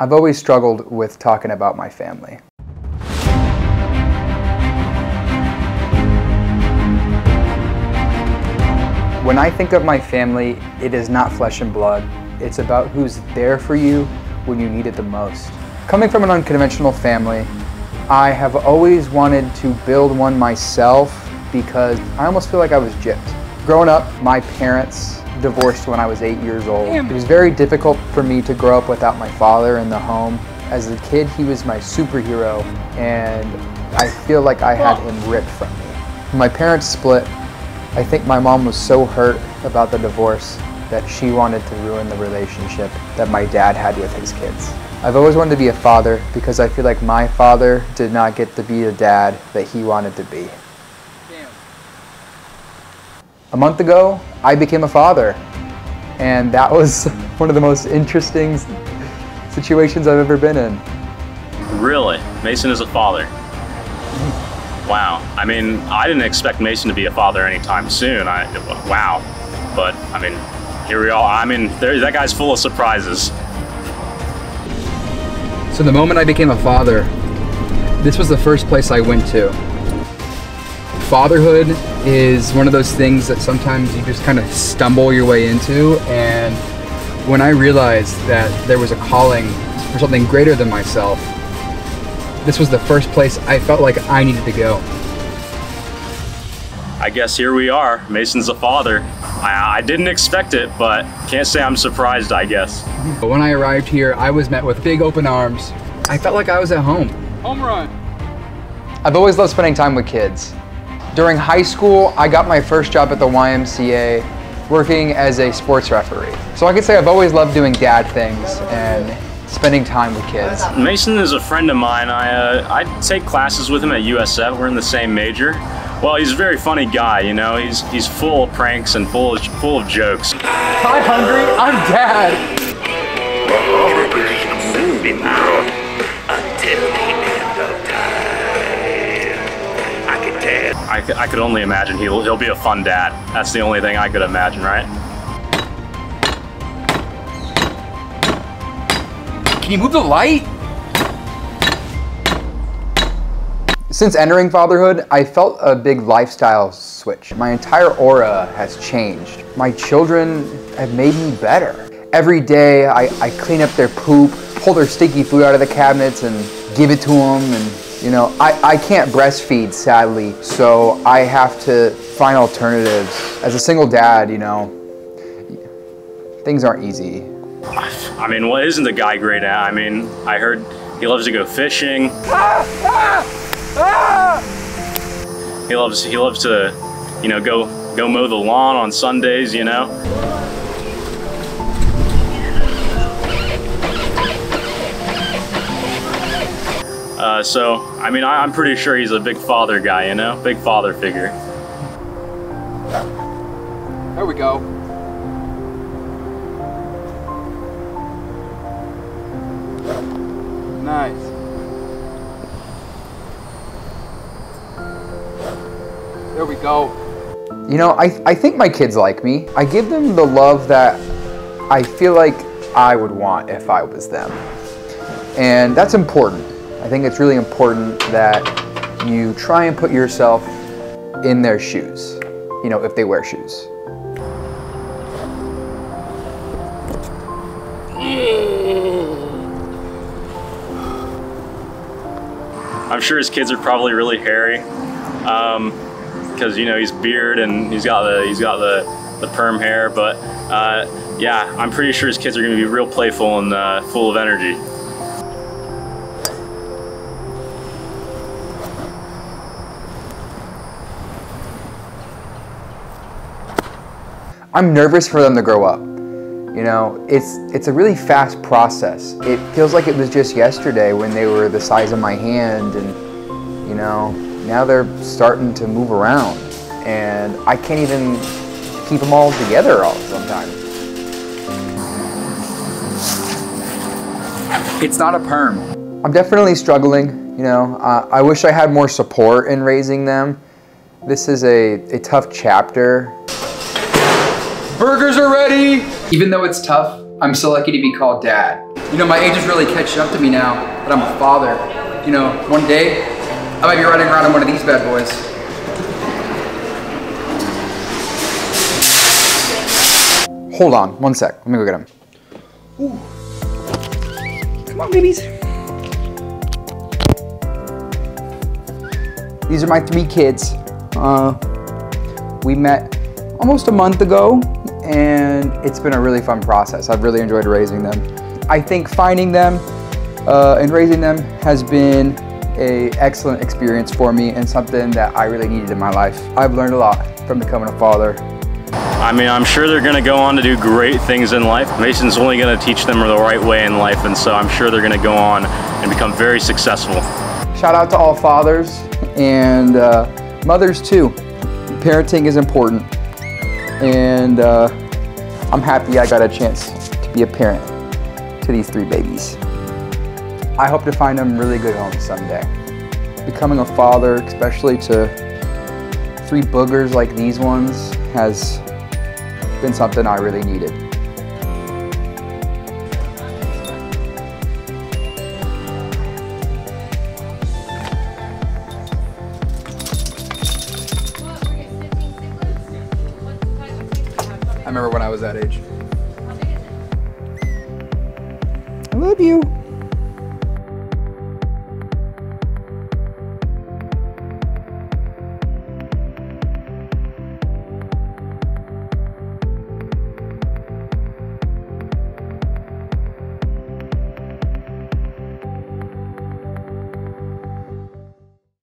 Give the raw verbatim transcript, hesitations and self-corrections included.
I've always struggled with talking about my family. When I think of my family, it is not flesh and blood. It's about who's there for you when you need it the most. Coming from an unconventional family, I have always wanted to build one myself because I almost feel like I was gypped. Growing up, my parents divorced when I was eight years old. It was very difficult for me to grow up without my father in the home. As a kid, he was my superhero, and I feel like I had him ripped from me. When my parents split, I think my mom was so hurt about the divorce that she wanted to ruin the relationship that my dad had with his kids. I've always wanted to be a father because I feel like my father did not get to be the dad that he wanted to be. A month ago, I became a father, and that was one of the most interesting situations I've ever been in. Really? Mason is a father? Wow. I mean, I didn't expect Mason to be a father anytime soon. I, wow. But, I mean, here we are. I mean, there, that guy's full of surprises. So the moment I became a father, this was the first place I went to. Fatherhood is one of those things that sometimes you just kind of stumble your way into, and when I realized that there was a calling for something greater than myself, this was the first place I felt like I needed to go. I guess here we are, Mason's a father. I, I didn't expect it, but can't say I'm surprised, I guess. But when I arrived here, I was met with big open arms. I felt like I was at home. Home run. I've always loved spending time with kids. During high school, I got my first job at the Y M C A, working as a sports referee. So I could say I've always loved doing dad things and spending time with kids. Mason is a friend of mine. I, uh, I take classes with him at U S F. We're in the same major. Well, he's a very funny guy, you know. He's, he's full of pranks and full of, full of jokes. I'm hungry, I'm dad. I could only imagine he'll, he'll be a fun dad. That's the only thing I could imagine, right? Can you move the light? Since entering fatherhood, I felt a big lifestyle switch. My entire aura has changed. My children have made me better. Every day, I, I clean up their poop, pull their sticky food out of the cabinets and give it to them. And you know, I, I can't breastfeed, sadly, so I have to find alternatives. As a single dad, you know, things aren't easy. I mean, what isn't the guy great at? I mean, I heard he loves to go fishing. Ah, ah, ah. He loves, he loves to, you know, go, go mow the lawn on Sundays, you know? Uh, so, I mean, I, I'm pretty sure he's a big father guy, you know? Big father figure. There we go. Nice. There we go. You know, I, I think my kids like me. I give them the love that I feel like I would want if I was them. And that's important. I think it's really important that you try and put yourself in their shoes, you know, if they wear shoes. I'm sure his kids are probably really hairy, um, because, you know, he's beard and he's got the, he's got the, the perm hair, but uh, yeah, I'm pretty sure his kids are gonna be real playful and uh, full of energy. I'm nervous for them to grow up. You know, it's, it's a really fast process. It feels like it was just yesterday when they were the size of my hand, and, you know, now they're starting to move around. And I can't even keep them all together all sometimes. It's not a perm. I'm definitely struggling, you know. Uh, I wish I had more support in raising them. This is a, a tough chapter. Burgers are ready! Even though it's tough, I'm so lucky to be called dad. You know, my age is really catching up to me now that I'm a father. You know, one day, I might be riding around in one of these bad boys. Hold on, one sec. Let me go get him. Ooh. Come on, babies. These are my three kids. Uh, we met almost a month ago, and it's been a really fun process. I've really enjoyed raising them. I think finding them uh, and raising them has been an excellent experience for me and something that I really needed in my life. I've learned a lot from becoming a father. I mean, I'm sure they're going to go on to do great things in life. Mason's only going to teach them the right way in life, and so I'm sure they're going to go on and become very successful. Shout out to all fathers and uh, mothers too. Parenting is important, and uh, I'm happy I got a chance to be a parent to these three babies. I hope to find them really good homes someday. Becoming a father, especially to three boogers like these ones, has been something I really needed. I remember when I was that age. I love you.